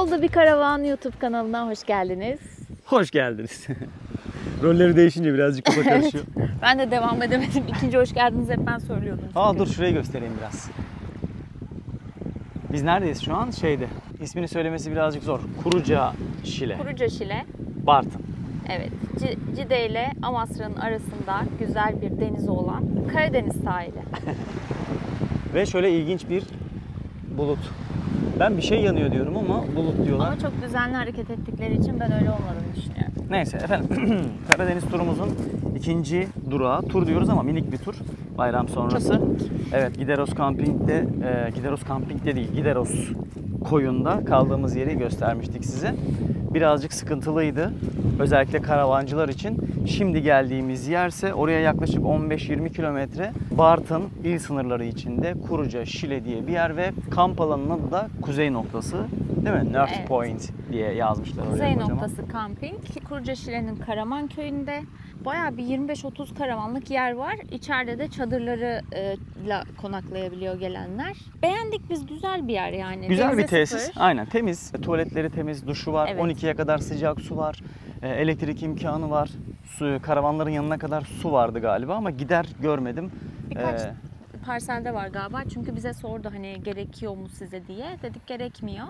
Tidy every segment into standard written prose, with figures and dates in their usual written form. Yolda Bir Karavan YouTube kanalına hoş geldiniz. Hoş geldiniz. Rolleri değişince birazcık kafa karışıyor. Ben de devam edemedim. İkinci hoş geldiniz hep ben söylüyordum. Çünkü. Dur şurayı göstereyim biraz. Biz neredeyiz şu an? İsmini söylemesi birazcık zor. Kurucaşile. Kurucaşile. Bartın. Evet. Cide ile Amasra'nın arasında güzel bir denizi olan Karadeniz sahili. Ve şöyle ilginç bir bulut. Ben bir şey yanıyor diyorum ama bulut diyorlar. Ama çok düzenli hareket ettikleri için ben öyle olmadığını düşünüyorum. Neyse efendim. Karadeniz turumuzun ikinci durağı. Tur diyoruz ama minik bir tur. Bayram sonrası. Evet, Gideros koyunda kaldığımız yeri göstermiştik size. Birazcık sıkıntılıydı. Özellikle karavancılar için. Şimdi geldiğimiz yerse oraya yaklaşık 15-20 kilometre Bartın il sınırları içinde Kurucaşile diye bir yer ve kamp alanının da kuzey noktası, değil mi? North Point diye yazmışlar oraya. Kuzey noktası kamping. Kurucaşile'nin Karaman köyünde bayağı bir 25-30 karavanlık yer var. İçeride de çadırlarıyla konaklayabiliyor gelenler. Beğendik biz, güzel bir yer yani. Güzel bir tesis. Sıfır. Aynen, temiz. Tuvaletleri temiz, duşu var. Evet. 12'ye kadar sıcak su var. Elektrik imkanı var. Karavanların yanına kadar su vardı galiba ama gider görmedim. Birkaç parselde var galiba. Çünkü bize sordu hani gerekiyor mu size diye. Dedik gerekmiyor.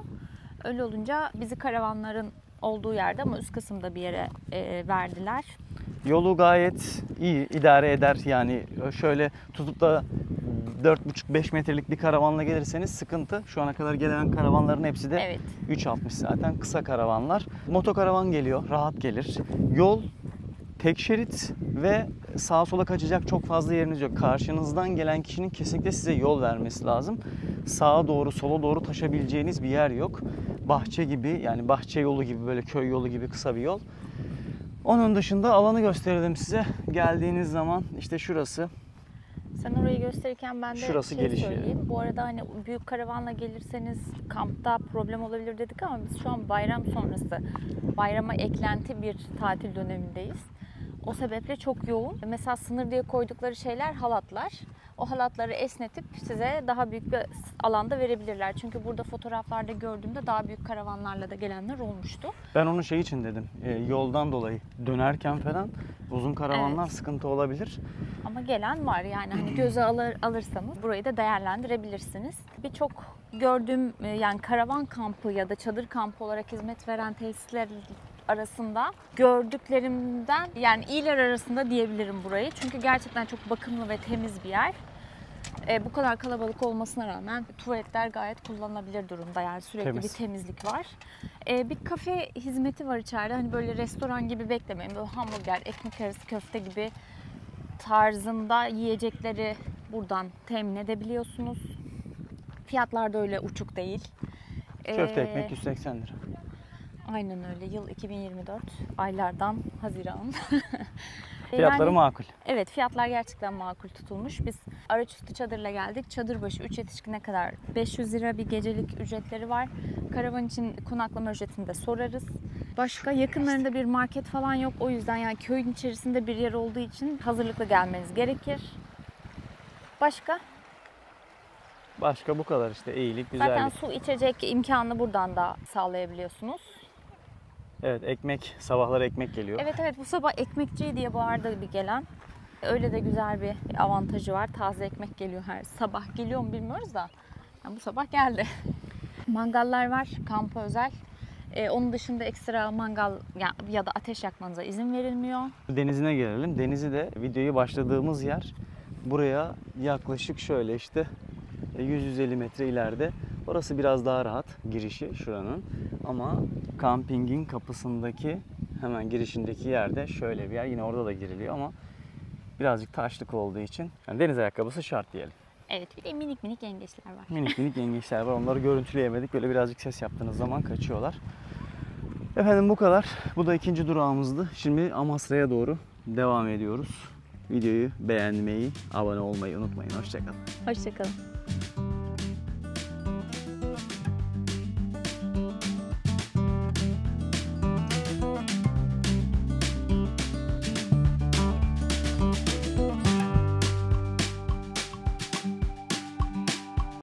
Öyle olunca bizi karavanların olduğu yerde ama üst kısımda bir yere verdiler. Yolu gayet iyi idare eder. Yani şöyle tutup da 4,5-5 metrelik bir karavanla gelirseniz sıkıntı. Şu ana kadar gelen karavanların hepsi de 3,60 zaten. Kısa karavanlar. Motokaravan geliyor. Rahat gelir. Yol tek şerit ve sağa sola kaçacak çok fazla yeriniz yok. Karşınızdan gelen kişinin kesinlikle size yol vermesi lazım. Sağa doğru, sola doğru taşabileceğiniz bir yer yok. Bahçe gibi, yani bahçe yolu gibi, böyle köy yolu gibi kısa bir yol. Onun dışında alanı gösterelim size. Geldiğiniz zaman işte şurası. Sen orayı gösterirken ben de söyleyeyim. Bu arada hani büyük karavanla gelirseniz kampta problem olabilir dedik ama biz şu an bayram sonrası, bayrama eklenti bir tatil dönemindeyiz. O sebeple çok yoğun. Mesela sınır diye koydukları şeyler halatlar. O halatları esnetip size daha büyük bir alanda verebilirler. Çünkü burada fotoğraflarda gördüğümde daha büyük karavanlarla da gelenler olmuştu. Ben onu şey için dedim. Yoldan dolayı dönerken falan uzun karavanlar sıkıntı olabilir. Ama gelen var yani hani göze alırsanız burayı da değerlendirebilirsiniz. Birçok gördüğüm yani karavan kampı ya da çadır kampı olarak hizmet veren tesisler arasında gördüklerimden yani iyiler arasında diyebilirim burayı. Çünkü gerçekten çok bakımlı ve temiz bir yer. Bu kadar kalabalık olmasına rağmen tuvaletler gayet kullanılabilir durumda. Yani sürekli bir temizlik var. Bir kafe hizmeti var içeride. Hani böyle restoran gibi beklemeyin. Böyle hamburger, ekmek arası köfte gibi tarzında yiyecekleri buradan temin edebiliyorsunuz. Fiyatlar da öyle uçuk değil. Köfte ekmek 180 lira. Aynen öyle. Yıl 2024. Aylardan Haziran. Fiyatları yani, makul. Evet, fiyatlar gerçekten makul tutulmuş. Biz araçüstü çadırla geldik. Çadır başı 3 yetişkine kadar 500 lira bir gecelik ücretleri var. Karavan için konaklama ücretini de sorarız. Başka yakınlarında bir market falan yok. O yüzden yani köyün içerisinde bir yer olduğu için hazırlıklı gelmeniz gerekir. Başka? Başka bu kadar işte, iyilik, güzellik. Zaten su içecek imkanını buradan da sağlayabiliyorsunuz. Evet, ekmek, sabahları ekmek geliyor. Evet, bu sabah ekmekçi diye bağırdı bir gelen. Öyle de güzel bir avantajı var. Taze ekmek geliyor her sabah. Geliyor mu bilmiyoruz da yani bu sabah geldi. Mangallar var, kampa özel. Onun dışında ekstra mangal ya da ateş yakmanıza izin verilmiyor. Denizine gelelim. Denizi de videoyu başladığımız yer. Buraya yaklaşık şöyle işte 100-150 metre ileride. Orası biraz daha rahat girişi şuranın. Ama kampingin kapısındaki hemen girişindeki yerde şöyle bir yer. Yine orada da giriliyor ama birazcık taşlık olduğu için yani deniz ayakkabısı şart diyelim. Evet, bir de minik yengeçler var. Minik yengeçler var. Onları görüntüleyemedik. Böyle birazcık ses yaptığınız zaman kaçıyorlar. Efendim bu kadar. Bu da ikinci durağımızdı. Şimdi Amasra'ya doğru devam ediyoruz. Videoyu beğenmeyi, abone olmayı unutmayın. Hoşçakalın. Hoşçakalın.